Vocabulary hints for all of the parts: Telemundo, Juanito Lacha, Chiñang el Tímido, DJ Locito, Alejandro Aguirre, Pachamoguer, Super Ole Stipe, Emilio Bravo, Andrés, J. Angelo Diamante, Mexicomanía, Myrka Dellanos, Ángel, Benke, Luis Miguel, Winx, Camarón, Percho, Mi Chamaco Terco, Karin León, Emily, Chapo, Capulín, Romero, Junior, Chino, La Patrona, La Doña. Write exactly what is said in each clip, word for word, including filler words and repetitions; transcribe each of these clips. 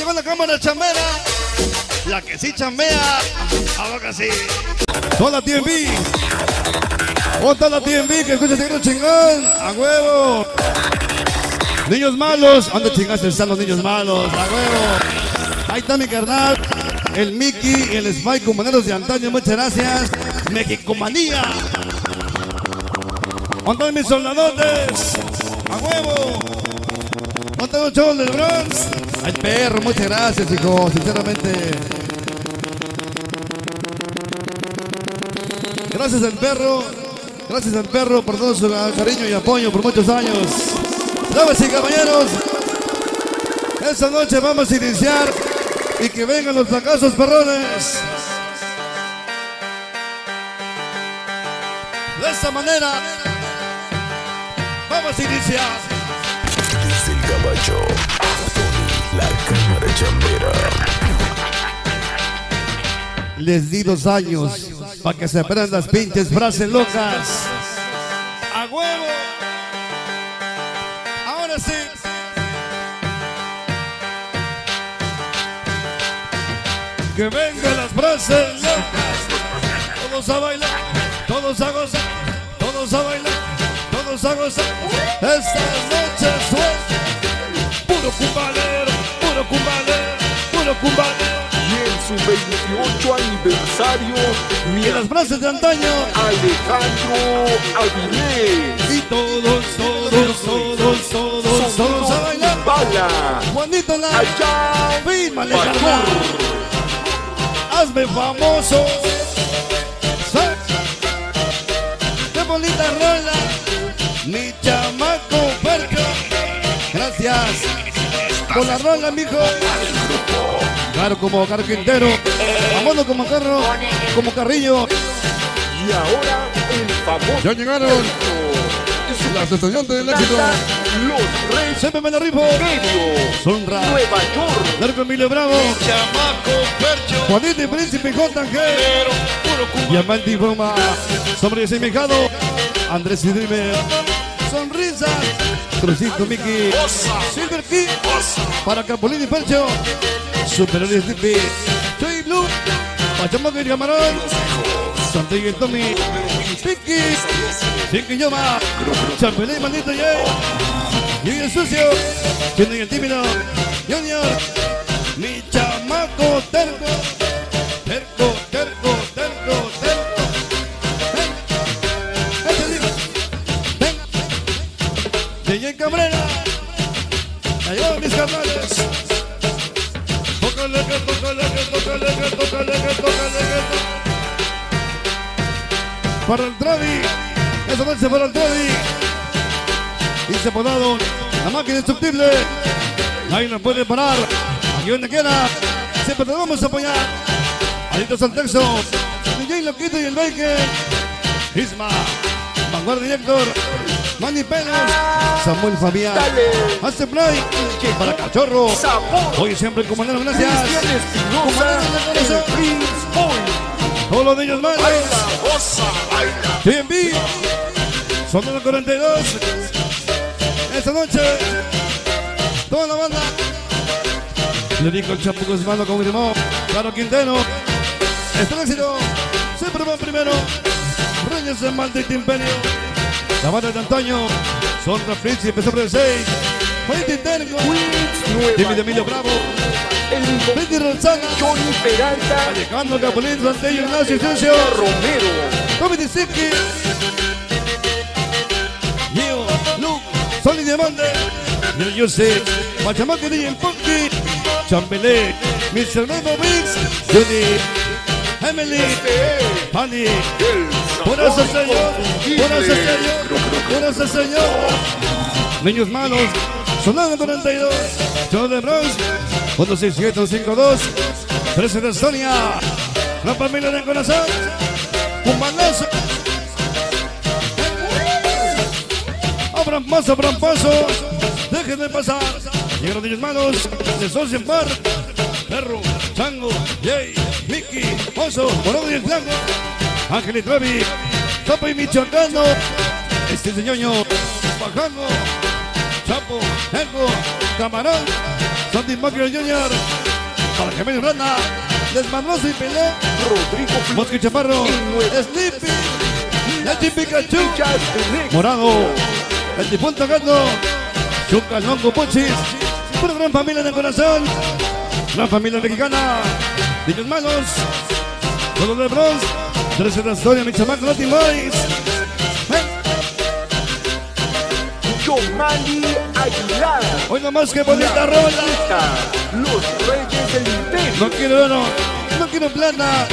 lleva la cámara chambera, la que sí chambea, ahora que sí. Toda la T M V, otra la T M V que escucha este chingón, a huevo. Niños malos, ¿dónde chingaste están los niños malos? A huevo. Ahí está mi carnal, el Mickey, el Spike, compañeros de antaño, muchas gracias. Mexicomanía. ¿Dónde están mis soldadotes? A huevo. ¿Dónde están los chavos del Bronx? Ay, perro, muchas gracias, hijo, sinceramente. Gracias al perro, gracias al perro por todo su cariño y apoyo por muchos años. Damas y caballeros, esta noche vamos a iniciar y que vengan los fracasos perrones. De esta manera, vamos a iniciar. Desde el caballo, Tony, la cámara chambera. Les di dos años. Para que se aprendan las pinches frases locas. ¡A huevo! Ahora sí. Que vengan las frases locas. Todos a bailar, todos a gozar, todos a bailar, todos a gozar. Esta noche suelta. Puro cumbalero, puro cumbalero, puro cumbalero. Su veintiocho aniversario, mi las frases de antaño, Alejandro Aguirre. Y todos, todos, todos, todos, todos a bailar. Bala. Juanito Lacha, fírmale, carnal. Hazme famoso. Qué bonita rola, mi chamaco Percho. Gracias por la rola, mijo. Claro, como carpintero, vámonos como carro, como carrillo. Y ahora el famoso. Ya llegaron Percho. Las estudiantes del éxito. Los Reyes. Siempre me la rifo. Sonra. Nueva York. Largo Emilio Bravo. Mi Chamaco Percho. Juanito y Príncipe J. Angelo Diamante y Broma. Sombrero semejado. Andrés y Dreamer. Sonrisas. Francisco Mickey. Silver King. Para Capulín y Percho. Super Ole Stipe, Choy Blue, Pachamoguer y Camarón, Santiago y Tommy, Stiqui, Chiñang y Yoma, Champelé Bandito y el Sucio, Chiñang el Tímido, Junior, Mi Chamaco Terco, Terco, Terco, Terco, Terco, ven, ven, D J Cabrera, allá mis carnales. Tócale, que tócale, que tócale, que tócale, que tócale, que para el Travi, esa noche para el Travi. Y se podaron, la máquina indestructible. Nadie nos puede parar, aquí donde quiera. Siempre te vamos a apoyar. Adictos Santiago, D J Locito y el Benke. Isma, Vanguardia Director, Manny Penas, Samuel Fabián, hace play para Cachorro. Hoy siempre el comandante, gracias. Todos los niños malos. T M V, son de los cuarenta y dos. Esta noche, toda la banda. Le dijo el Chapo Guzmán, confirmó. Claro Quinteno. Este el éxito. Siempre va primero. Reyes de maldito imperio. La banda de antaño, son los príncipes sobre el seis, Juanito Intergo, Winx, Emilio Bravo, Betty Rosana, Johnny Peralta, Alejandro Capulín, Santiago, Ignacio y Sucio, Romero, Tommy de Stiqui, Gio, Luke, Sol y Diamante, Yo Yose, Pachamaco y el Funky, Champelé, mister Nuevo Winx, Judy, Emily, Fanny, por eso señor, por eso señor, por eso señor. Niños malos, sonando cuarenta y dos, Chino de Bronx, uno seis siete uno cinco dos, trece de Estonia, la familia del corazón, Cumbalazo. Abran paso, abran paso, déjenme pasar. Llegaron niños malos, de sol sin par, perro, chango, yey, Mickey, oso, morón y el flanco. Ángel y Travi, Chapo y Michoacano, este señor, Bajango, Chapo, Ergo, Camarón, Santi Macri Junior, para Gemelio Blanda, Desmadroso y Pelé, Rodrigo Mosque Chaparro, Snippy, Nachi Pikachu, Morado, Nachi Punta Gato, Chuca Longo Puchis, una gran familia de corazón, gran familia mexicana, niños malos, todos de Bronx, trece de la historia, mi chamaco, Latin Boys. Yomani Aguilar. Hoy nomás que bonita rola. Los Reyes del Imperio. No quiero oro, no quiero plata,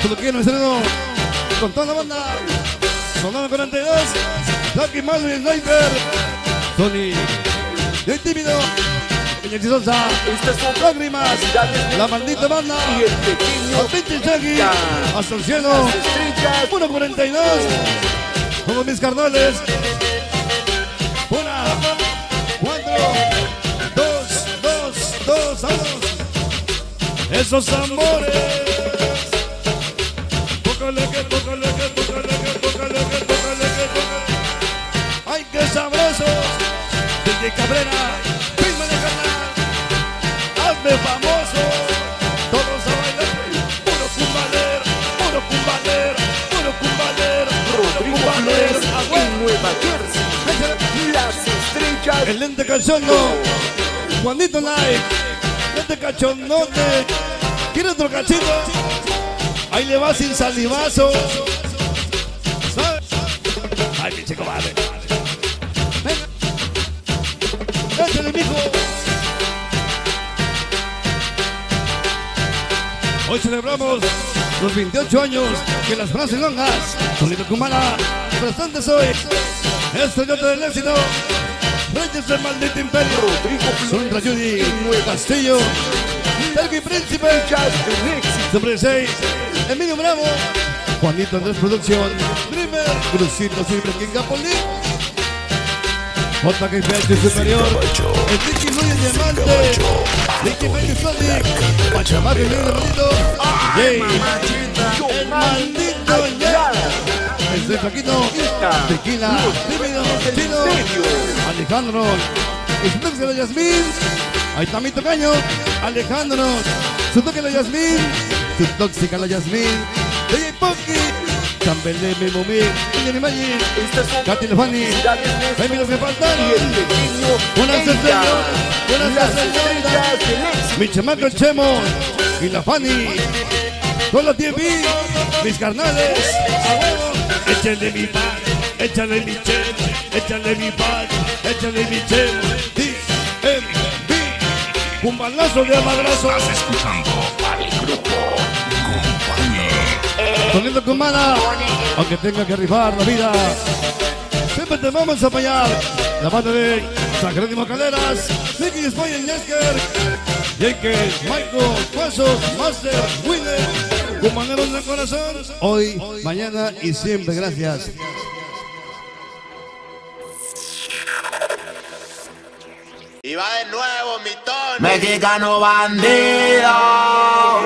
solo quiero estreno. Con toda la banda. Sonora cuarenta y dos. Lucky Malo y Sniper. Tony. Yo y Tímido. Peña Sosa. Lágrimas. La maldita banda. Y el pequeño. Pinche Chagui. Hasta el cielo. uno cuarenta y dos. Todos mis carnales. Esos amores, tócale que, tócale que, tócale que, tócale que, tócale que, tócale. Ay, qué sabrosos, D J Cabrera, prima de carnal, hazme famoso, todos a bailar, puro cumbaler, puro cumbaler, puro cumbaler, Rodrigo Flores, en Nueva Jersey, las estrellas, el lente cachondo, Juanito Live. Este cachondote, ¿quiere otro cachito? Ahí le va sin salivazo. Ay, mi chico, vale. Ven. Échale, mijo. Hoy celebramos los veintiocho años que las frases longas, Solito Cumana, prestante soy. Este yo te del éxito. Reyes del maldito imperio, Sandra Judy, Castillo, Terqui Príncipe, sobre seis, Emilio Bravo, Juanito Andrés Producción, Dreamer, Crucito Silver King Capulín, J. Angelo Superior, el Stiqui Luis Diamante, Nicky Baby Sonic, Pachamoguer y el maldito, el maldito ya. Estoy Paquito, Tequila, Tímido, Chino, Alejandro, Sucio de la Yasmín, ahí está mi tocaño, Alejandro, su toque la Yasmín, su tóxica la Yasmín, D J Pocky, Champelé Memomí, Junior y Maggi, Katy Lefani, Baby los que faltan, buenas estrellas, buenas estrellas, mi chamaco Chemo y la Fanny, con la T V, mis carnales, a huevo. Échale mi pan, échale mi chel, échale mi pan, échale mi chel. D M V, un balazo de amadrazo. Estás escuchando al grupo Compañía. Sonido Cumana, aunque tenga que rifar la vida, siempre te vamos a apoyar. La banda de San Jerónimo Calderas, Nicky Spoyen, Yasker, Jake, Michael, Cuesos, Master, Winner. Compañeros del corazón, hoy, hoy mañana, mañana y siempre, gracias. Y va de nuevo mi Tommy. Mexicano bandido.